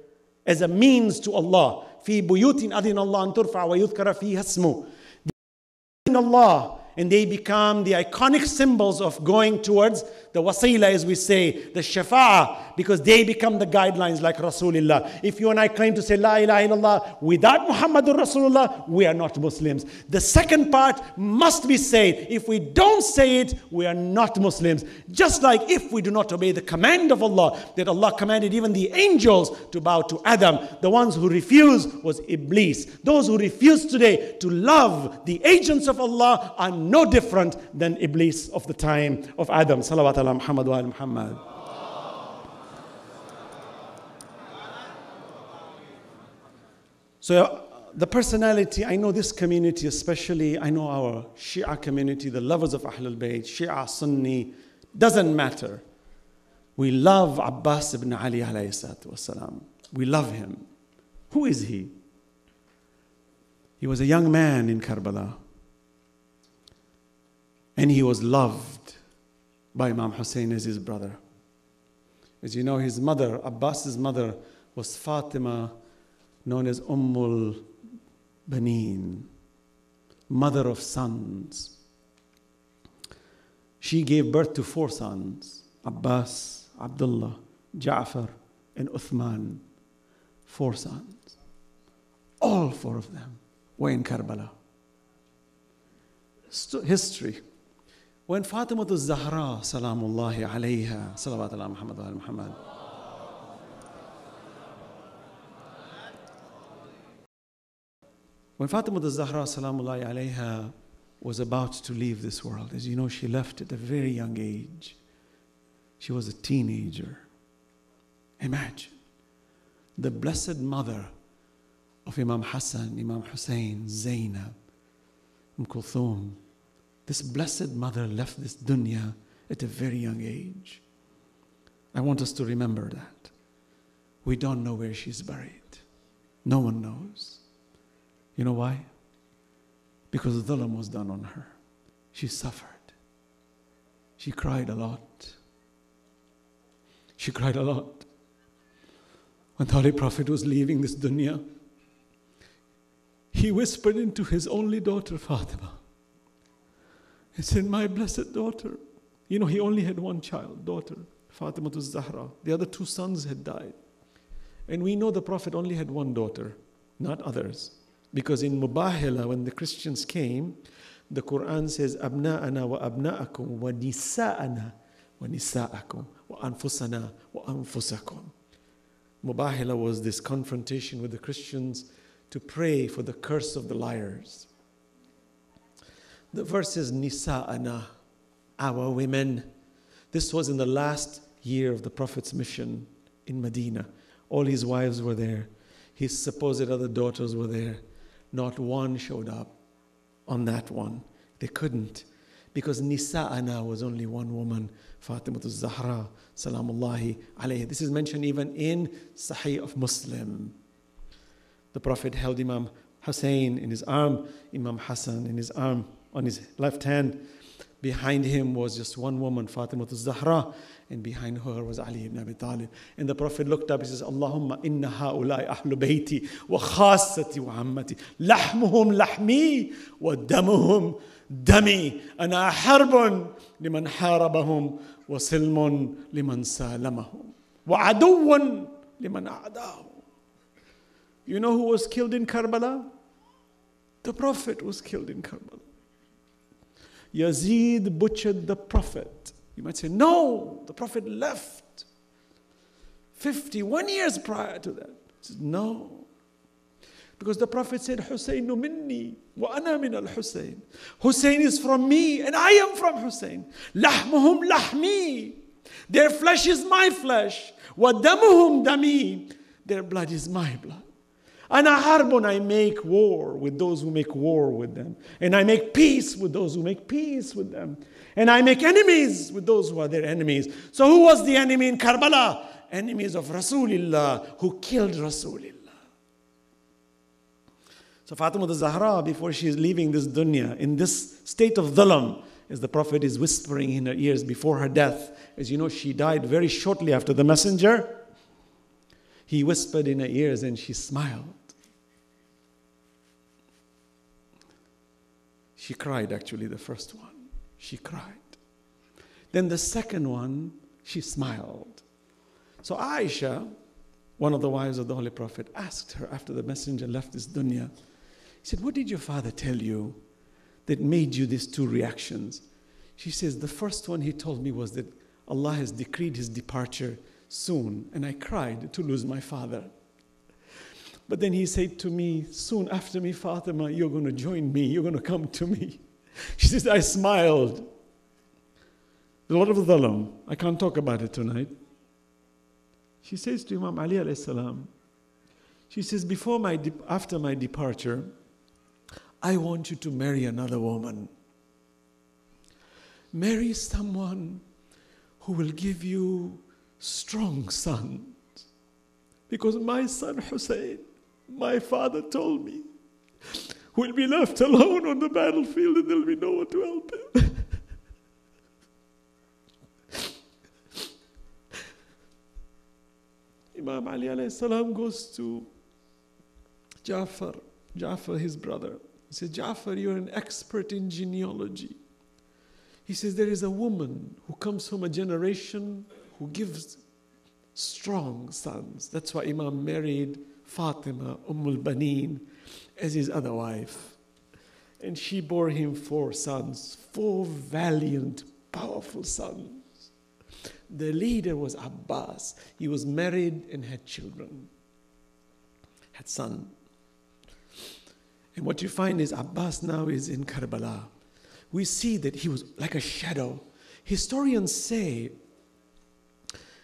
as a means to Allah. فِي بُيُوتٍ أَذِنَ اللَّهَ أَن تُرْفَعَ وَيُذْكَرَ فِيهَا اسْمُهُ. They are in Allah, and they become the iconic symbols of going towards the wasila, as we say, the shafa'ah, because they become the guidelines like Rasulullah. If you and I claim to say La ilaha illallah without Muhammadur Rasulullah, we are not Muslims. The second part must be said. If we don't say it, we are not Muslims. Just like if we do not obey the command of Allah, that Allah commanded even the angels to bow to Adam. The ones who refuse was Iblis. Those who refuse today to love the agents of Allah are no different than Iblis of the time of Adam. Salawat ala Muhammad wa ala Muhammad. So uh, the personality, I know this community especially, I know our Shia community, the lovers of Ahlul Bayt, Shia, Sunni, doesn't matter. We love Abbas ibn Ali alayhi salatu wasalam. We love him. Who is he? He was a young man in Karbala. And he was loved by Imam Hussein as his brother. As you know, his mother, Abbas's mother, was Fatima, known as Ummul Baneen, mother of sons. She gave birth to four sons, Abbas, Abdullah, Ja'far, and Uthman. Four sons. All four of them were in Karbala. History. When Fatima Zahra, salamullahi alayha, salawat ala Muhammad wa ala Muhammad, when Fatima Zahra, salamullahi alayha, was about to leave this world, as you know, she left at a very young age. She was a teenager. Imagine the blessed mother of Imam Hassan, Imam Hussein, Zainab, Umm Kulthum. This blessed mother left this dunya at a very young age. I want us to remember that. We don't know where she's buried. No one knows. You know why? Because dhulam was done on her. She suffered. She cried a lot. She cried a lot. When the Holy Prophet was leaving this dunya, he whispered into his only daughter, Fatima. He said, my blessed daughter. You know, he only had one child, daughter, Fatima Zahra. The other two sons had died. And we know the Prophet only had one daughter, not others. Because in Mubahila, when the Christians came, the Quran says, Abna'ana wa abna'akum wa nisa'ana wa nisa'akum wa anfusana wa anfusakum. Mubahila was this confrontation with the Christians to pray for the curse of the liars. The verse says, Nisa'ana, our women. This was in the last year of the Prophet's mission in Medina. All his wives were there. His supposed other daughters were there. Not one showed up on that one. They couldn't. Because Nisa'ana was only one woman, Fatimatu Zahra, Salamullahi alayhi. This is mentioned even in Sahih of Muslim. The Prophet held Imam Hussain in his arm, Imam Hassan in his arm, on his left hand. Behind him was just one woman, Fatimatu Zahra, and behind her was Ali ibn Abi Talib. And the Prophet looked up, he says, Allahumma inna ha'ulai ahlubayti wa khasati wa ammati, lahmuhum lahmi wa damuhum Dami ana harbun liman harabahum wa silmun liman salamahum wa aduwun liman a'dahu. You know who was killed in Karbala? The Prophet was killed in Karbala. Yazid butchered the Prophet. You might say, no, the Prophet left fifty-one years prior to that. He said, no. Because the Prophet said, Hussein minni wa ana min al-Hussein. Hussein is from me and I am from Hussein. Lahmuhum lahmi. Their flesh is my flesh. Wa damuhum dami. Their blood is my blood. Ana harbun, I make war with those who make war with them. And I make peace with those who make peace with them. And I make enemies with those who are their enemies. So who was the enemy in Karbala? Enemies of Rasulullah, who killed Rasulullah. So Fatimah al-Zahra, before she is leaving this dunya, in this state of dhalam, as the Prophet is whispering in her ears before her death, as you know, she died very shortly after the messenger. He whispered in her ears and she smiled. She cried, actually, the first one. She cried. Then the second one, she smiled. So Aisha, one of the wives of the Holy Prophet, asked her after the messenger left this dunya, he said, what did your father tell you that made you these two reactions? She says, the first one he told me was that Allah has decreed his departure soon, and I cried to lose my father. But then he said to me, soon after me, Fatima, you're going to join me, you're going to come to me. She says, I smiled. A lot of dhalam, I can't talk about it tonight. She says to Imam Ali alayhi salam, she says, before my after my departure, I want you to marry another woman. Marry someone who will give you strong sons. Because my son Hussein, my father told me, will be left alone on the battlefield and there'll be no one to help him. Imam Ali alayhi salam goes to Ja'far, Ja'far his brother. He says, Ja'far, you're an expert in genealogy. He says, there is a woman who comes from a generation who gives strong sons. That's why Imam married Fatima, Ummul Baneen, as his other wife. And she bore him four sons, four valiant, powerful sons. The leader was Abbas. He was married and had children, had son. And what you find is Abbas now is in Karbala. We see that he was like a shadow. Historians say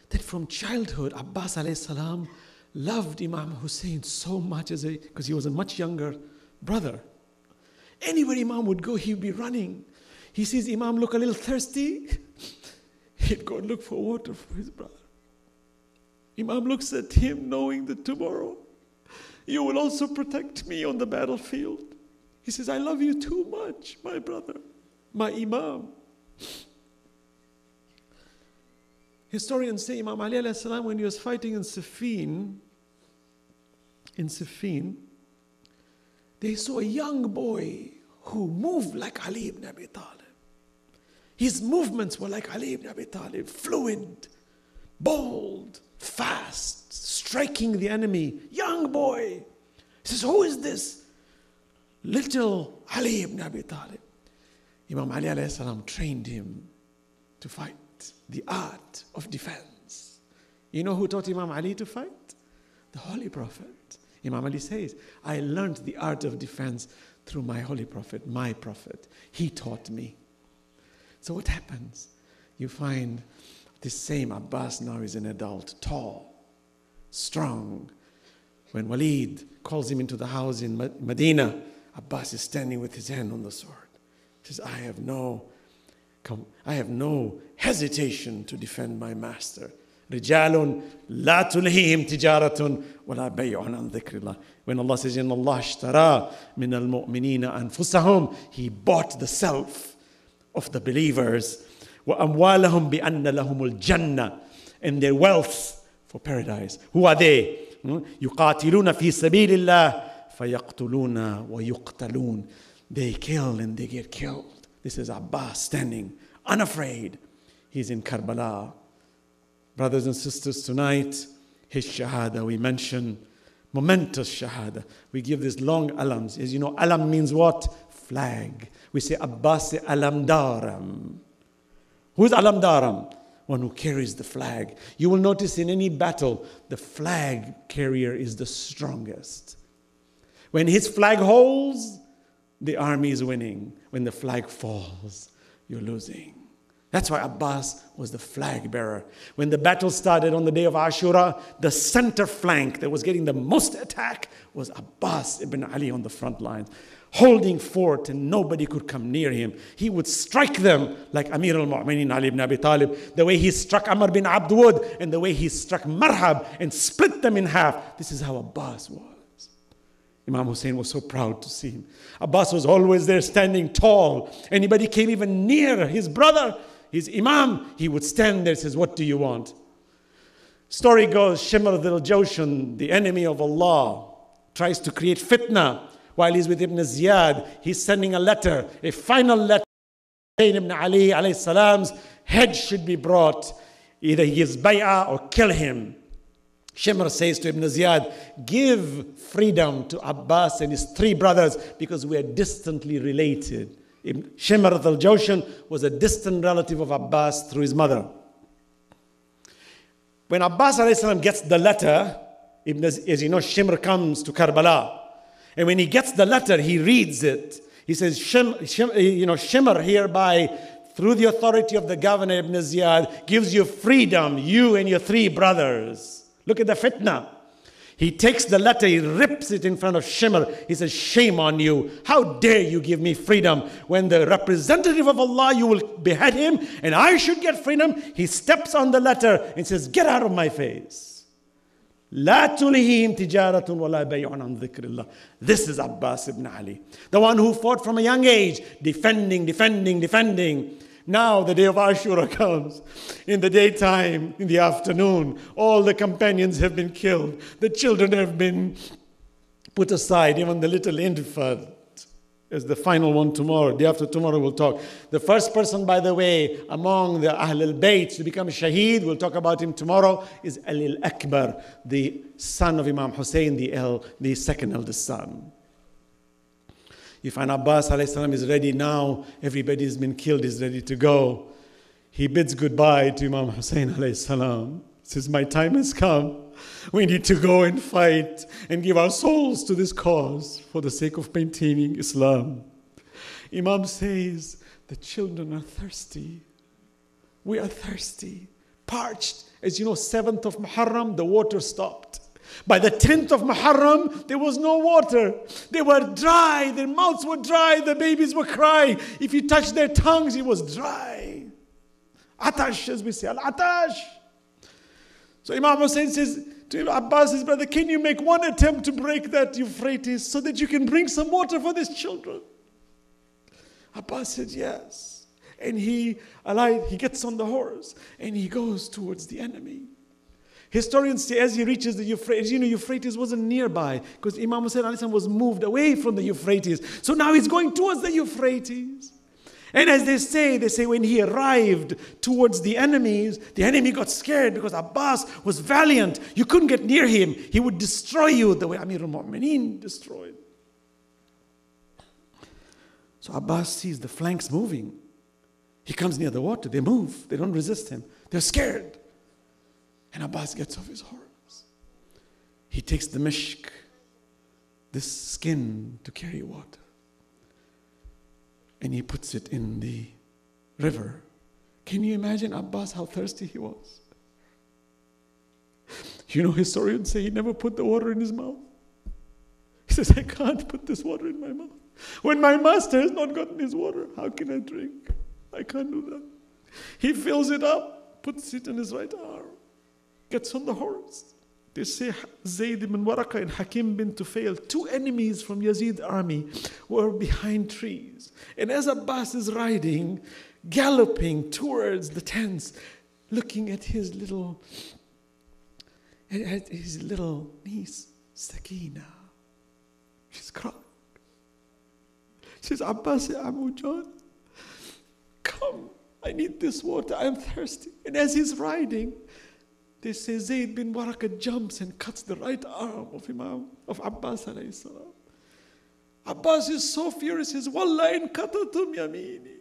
that from childhood, Abbas alayhi salam loved Imam Hussein so much as a, because he was a much younger brother. Anywhere Imam would go, he'd be running. He sees Imam look a little thirsty. He'd go and look for water for his brother. Imam looks at him knowing that tomorrow you will also protect me on the battlefield. He says, I love you too much, my brother, my Imam. Historians say Imam Ali alayhi salam, when he was fighting in Siffin, in Siffin, they saw a young boy who moved like Ali ibn Abi Talib. His movements were like Ali ibn Abi Talib, fluid, bold, fast, striking the enemy. Young boy. He says, who is this? Little Ali ibn Abi Talib. Imam Ali alayhi salam trained him to fight, the art of defense. You know who taught Imam Ali to fight? The Holy Prophet. Imam Ali says, I learned the art of defense through my Holy Prophet, my Prophet. He taught me. So what happens? You find this same Abbas now is an adult, tall, strong. When Walid calls him into the house in Medina, Abbas is standing with his hand on the sword. He says, I have no, I have no hesitation to defend my master. رِجَالٌ لَا تُلْهِهِمْ تِجَارَةٌ وَلَا بَيْعٌ عَنْ ذِكْرِ اللَّهِ. When Allah says, إِنَّ اللَّهَ اشْتَرَى مِنَ الْمُؤْمِنِينَ أَنفُسَهُمْ, He bought the self of the believers. وَأَمْوَالَهُمْ بِأَنَّ لَهُمُ الْجَنَّةِ, and their wealth for paradise. Who are they? يُقَاتِلُونَ فِي سَبِيلِ اللَّهِ فَيَقْتُلُونَ وَيُقْتَلُونَ. They kill and they get killed. This is Abbas standing unafraid. He's in Karbala. Brothers and sisters, tonight, his shahada, we mention momentous shahada. We give this long alams. As you know, alam means what? Flag. We say Abbas alam daram. Who is alam daram? One who carries the flag. You will notice in any battle, the flag carrier is the strongest. When his flag holds, the army is winning. When the flag falls, you're losing. That's why Abbas was the flag bearer. When the battle started on the day of Ashura, the center flank that was getting the most attack was Abbas ibn Ali on the front lines, holding fort, and nobody could come near him. He would strike them like Amir al-Mu'mineen Ali ibn Abi Talib, the way he struck Amr bin Abd Wud, and the way he struck Marhab and split them in half. This is how Abbas was. Imam Hussain was so proud to see him. Abbas was always there standing tall. Anybody came even near his brother, his imam, he would stand there and says, what do you want? Story goes, Shimr al-Jawshan, the enemy of Allah, tries to create fitna. While he's with Ibn Ziyad, he's sending a letter, a final letter. Hussain ibn Ali alayhi salam's head should be brought. Either he gives bay'ah or kill him. Shimr says to Ibn Ziyad, give freedom to Abbas and his three brothers because we are distantly related. Shimr al-Jawshan was a distant relative of Abbas through his mother. When Abbas gets the letter, Ibn, as you know, Shimr comes to Karbala. And when he gets the letter, he reads it. He says, Shim, Shim, you know, Shimr hereby, through the authority of the governor Ibn Ziyad, gives you freedom, you and your three brothers. Look at the fitna. He takes the letter, he rips it in front of Shimr. He says, shame on you. How dare you give me freedom? When the representative of Allah, you will behead him, and I should get freedom. He steps on the letter and says, get out of my face. This is Abbas ibn Ali, the one who fought from a young age, defending, defending, defending. Now the day of Ashura comes. In the daytime, in the afternoon, all the companions have been killed. The children have been put aside, even the little infant. As the final one tomorrow, day after tomorrow we'll talk. The first person, by the way, among the ahlulbayt to become shaheed, we'll talk about him tomorrow, is Ali al-Akbar, the son of Imam Hussain, the, el the second eldest son. You find Abbas alayhi salam is ready now. Everybody has been killed, is ready to go. He bids goodbye to Imam Hussain alayhi salam. Says, my time has come. We need to go and fight and give our souls to this cause for the sake of maintaining Islam. Imam says, the children are thirsty. We are thirsty, parched. As you know, seventh of Muharram, the water stopped. By the tenth of Muharram, there was no water. They were dry, their mouths were dry, the babies were crying. If you touched their tongues, it was dry. Atash, as we say, al-atash. So Imam Hussain says to Abbas, his brother, can you make one attempt to break that Euphrates so that you can bring some water for these children? Abbas said, yes. And he alighted, he gets on the horse and he goes towards the enemy. Historians say as he reaches the Euphrates, you know, Euphrates wasn't nearby because Imam Hussain was moved away from the Euphrates. So now he's going towards the Euphrates. And as they say, they say when he arrived towards the enemies, the enemy got scared because Abbas was valiant. You couldn't get near him. He would destroy you the way Amir al-Mu'mineen destroyed. So Abbas sees the flanks moving. He comes near the water. They move. They don't resist him. They're scared. And Abbas gets off his horse. He takes the mishk, this skin to carry water. And he puts it in the river. Can you imagine Abbas how thirsty he was? You know, historians say he never put the water in his mouth. He says, I can't put this water in my mouth. When my master has not gotten his water, how can I drink? I can't do that. He fills it up, puts it in his right arm, gets on the horse. They say Zayd ibn Waraqah and Hakim bin Tufail, two enemies from Yazid's army, were behind trees. And as Abbas is riding, galloping towards the tents, looking at his little, at his little niece, Sakina. She's crying. She says, Abbas, Abu John, come, I need this water, I'm thirsty. And as he's riding, they say Zayd bin Waraqah jumps and cuts the right arm of Imam, of Abbas alayhi salam. Abbas is so furious, he says, Wallah in katatum yamini.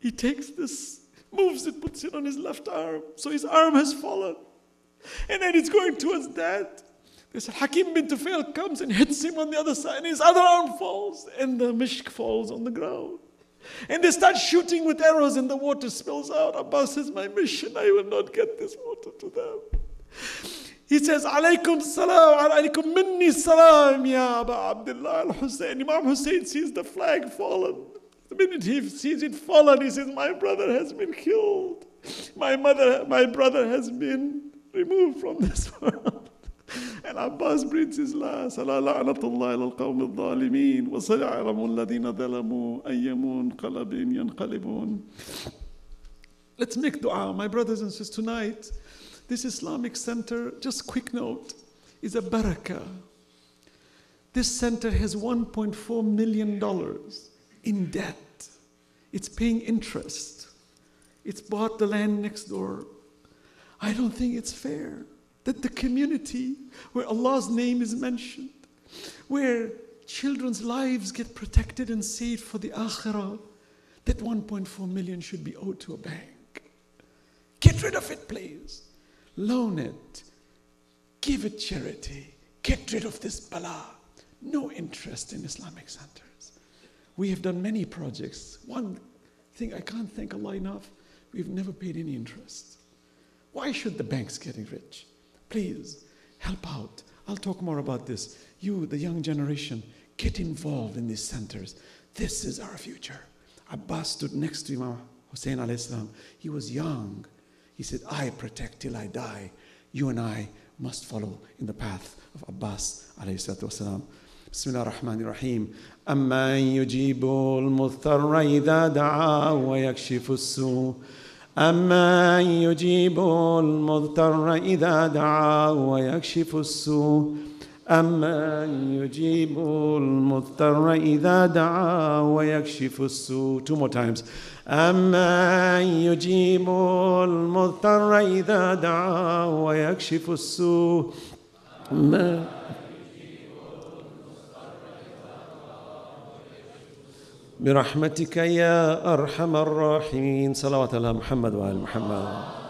He takes this, moves it, puts it on his left arm. So his arm has fallen. And then it's going towards that. They said, Hakim bin Tufail comes and hits him on the other side, and his other arm falls, and the mishk falls on the ground. And they start shooting with arrows and the water spills out. Abbas says, my mission, I will not get this water to them. He says, Alaykum salam, alaykum minni salam, ya Aba Abdullah al-Hussein. Imam Hussein sees the flag fallen. The minute he sees it fallen, he says, my brother has been killed. My mother, my brother has been removed from this world. And Abbas breathes his last. Let's make dua. My brothers and sisters, tonight, this Islamic center, just quick note, is a barakah. This center has one point four million dollars in debt. It's paying interest. It's bought the land next door. I don't think it's fair that the community where Allah's name is mentioned, where children's lives get protected and saved for the akhirah, that one point four million should be owed to a bank. Get rid of it, please. Loan it. Give it charity. Get rid of this bala. No interest in Islamic centers. We have done many projects. One thing I can't thank Allah enough, we've never paid any interest. Why should the banks get rich? Please, help out. I'll talk more about this. You, the young generation, get involved in these centers. This is our future. Abbas stood next to Imam Hussain alayhi salam. He was young. He said, I protect till I die. You and I must follow in the path of Abbas alayhi salam. بسم الله الرحمن الرحيم أمن يجيب المضطر إذا دعا ويكشف السوء أَمَّنْ يُجِيبُ الْمُضْطَرَّ إِذَا دَعَا وَيَكْشِفُ السُّوءَ أَمَّنْ يُجِيبُ الْمُضْطَرَّ إِذَا دَعَا وَيَكْشِفُ السُّوءَ Two more times. أَمَّنْ يُجِيبُ الْمُضْطَرَّ إِذَا دَعَا وَيَكْشِفُ السُّوءَ برحمتك يا أرحم الراحمين صلوات الله محمد وآل محمد